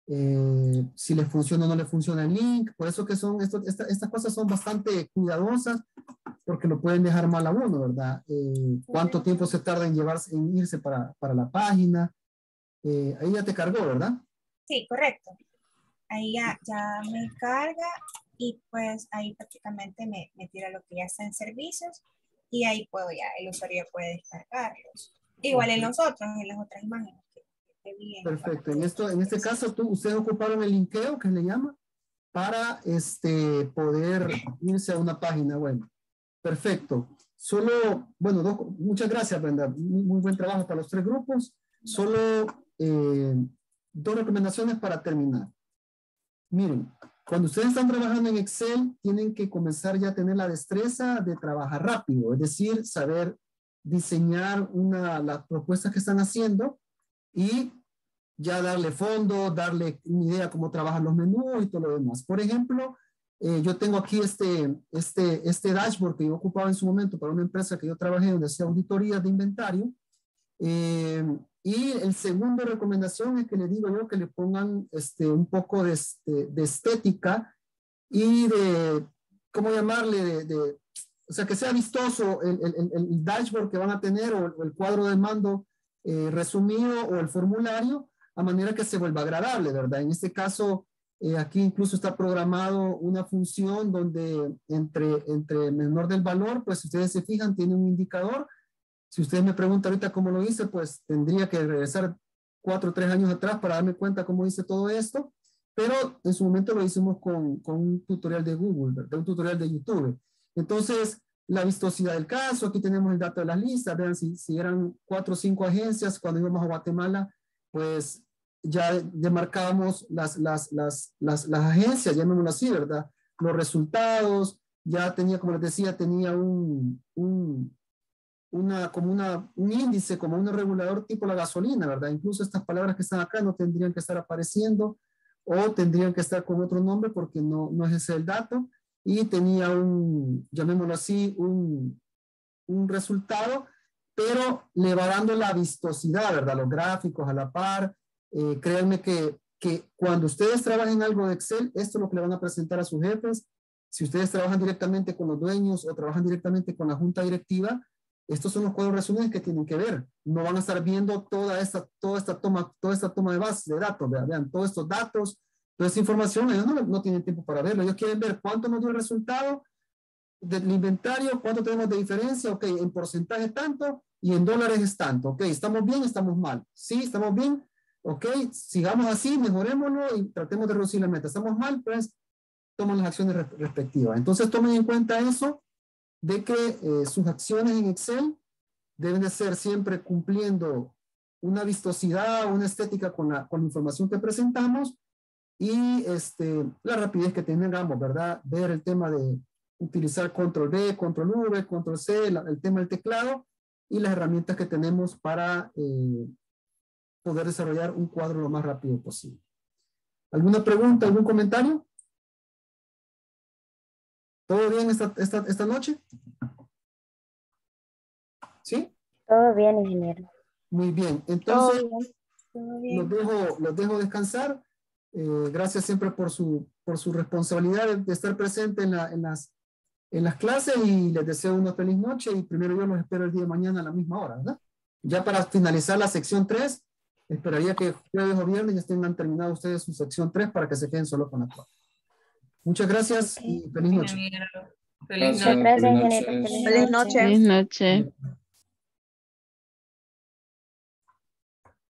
Eh, si les funciona o no les funciona el link. Por eso que son esto, esta, estas cosas son bastante cuidadosas, porque lo pueden dejar mal a uno, ¿verdad? Eh, ¿Cuánto tiempo se tarda en llevarse, en irse para, para la página? Eh, ahí ya te cargó, ¿verdad? Sí, correcto. Ahí ya, ya me carga y pues ahí prácticamente me, me tira lo que ya está en servicios y ahí puedo ya, el usuario puede descargarlos. Igual en los otros, en las otras imágenes. Bien. Perfecto. En, esto, en este caso, tú, ustedes ocuparon el linkeo, que le llama, para este, poder irse a una página web. Perfecto. Solo, bueno, dos, muchas gracias, Brenda. Muy, muy buen trabajo para los tres grupos. Solo eh, dos recomendaciones para terminar. Miren, cuando ustedes están trabajando en Excel, tienen que comenzar ya a tener la destreza de trabajar rápido, es decir, saber diseñar una, las propuestas que están haciendo y ya darle fondo, darle una idea cómo trabajan los menús y todo lo demás. Por ejemplo, eh, yo tengo aquí este, este, este dashboard que yo ocupaba en su momento para una empresa que yo trabajé donde hacía auditorías de inventario. Eh, y el segundo recomendación es que le digo yo que le pongan este, un poco de, de, de estética y de, ¿cómo llamarle? De, de, o sea, que sea vistoso el, el, el dashboard que van a tener o el, el cuadro de mando Eh, resumido o el formulario a manera que se vuelva agradable, ¿verdad? En este caso, eh, aquí incluso está programado una función donde entre, entre menor del valor, pues si ustedes se fijan, tiene un indicador. Si ustedes me preguntan ahorita cómo lo hice, pues tendría que regresar cuatro o tres años atrás para darme cuenta cómo hice todo esto, pero en su momento lo hicimos con, con un tutorial de Google, ¿verdad? Un tutorial de YouTube. Entonces, la vistosidad del caso, aquí tenemos el dato de las listas, vean si, si eran cuatro o cinco agencias cuando íbamos a Guatemala, pues ya demarcábamos las, las, las, las, las agencias, llamémoslo así, ¿verdad? Los resultados, ya tenía, como les decía, tenía un, un, una, como una, un índice, como un regulador tipo la gasolina, ¿verdad? Incluso estas palabras que están acá no tendrían que estar apareciendo o tendrían que estar con otro nombre porque no, no es ese el dato. Y tenía un, llamémoslo así, un, un resultado, pero le va dando la vistosidad, ¿verdad? Los gráficos a la par. Eh, créanme que, que cuando ustedes trabajen algo de Excel, esto es lo que le van a presentar a sus jefes. Si ustedes trabajan directamente con los dueños o trabajan directamente con la junta directiva, estos son los cuadros resumidos que tienen que ver. No van a estar viendo toda esta, toda esta, toma, toda esta toma de base de datos, ¿verdad? Vean, todos estos datos, toda esa información, ellos no, no tienen tiempo para verlo. Ellos quieren ver cuánto nos dio el resultado del inventario, cuánto tenemos de diferencia, ok, en porcentaje tanto y en dólares es tanto, ok, estamos bien, estamos mal, sí, estamos bien, ok, sigamos así, mejorémoslo y tratemos de reducir la meta. Estamos mal, pues toman las acciones re respectivas. Entonces tomen en cuenta eso, de que eh, sus acciones en Excel deben de ser siempre cumpliendo una vistosidad, una estética con la, con la información que presentamos, y este, la rapidez que tengamos, ¿verdad? Ver el tema de utilizar control B, control V, control C, la, el tema del teclado y las herramientas que tenemos para eh, poder desarrollar un cuadro lo más rápido posible. ¿Alguna pregunta, algún comentario? ¿Todo bien esta, esta, esta noche? ¿Sí? Todo bien, ingeniero. Muy bien. Entonces, todo bien. Todo bien. Los, dejo, los dejo descansar. Eh, gracias siempre por su, por su responsabilidad de, de estar presente en, la, en, las, en las clases, y les deseo una feliz noche, y primero yo los espero el día de mañana a la misma hora, ¿verdad? Ya para finalizar la sección tres, esperaría que jueves o viernes ya tengan terminado ustedes su sección tres para que se queden solo con la cuatro. Muchas gracias y feliz noche. Feliz noche. Feliz noche. Feliz noche. Feliz noche. Feliz noche.